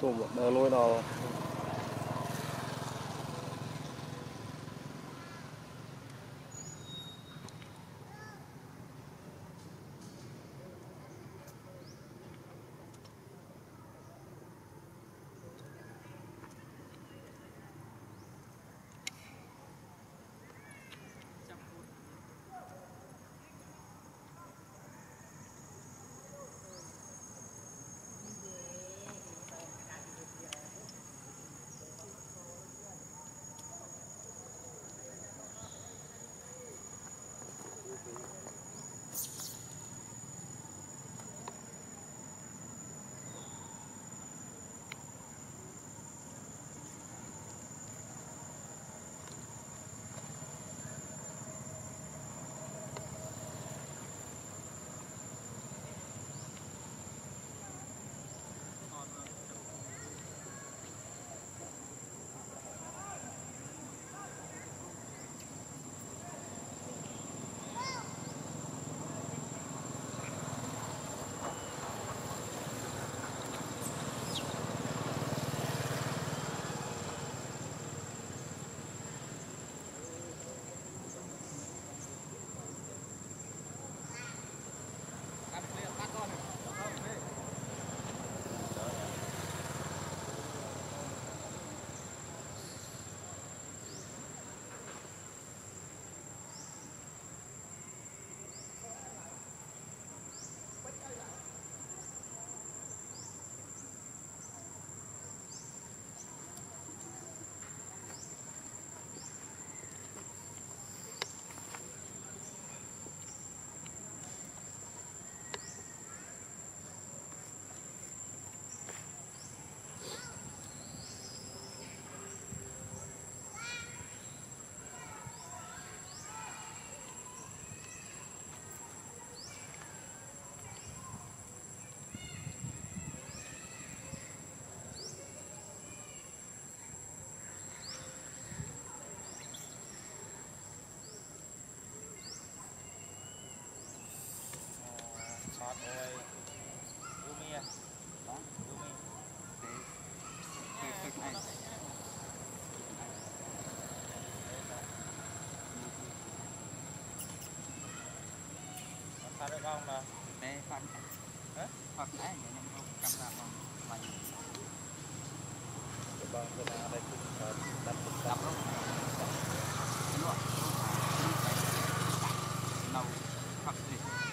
做我的路道。 Không là để phân hết hoặc là những lúc cắm ra bằng mình bằng cái nào đây đặt đặt luôn đúng rồi nấu hoặc gì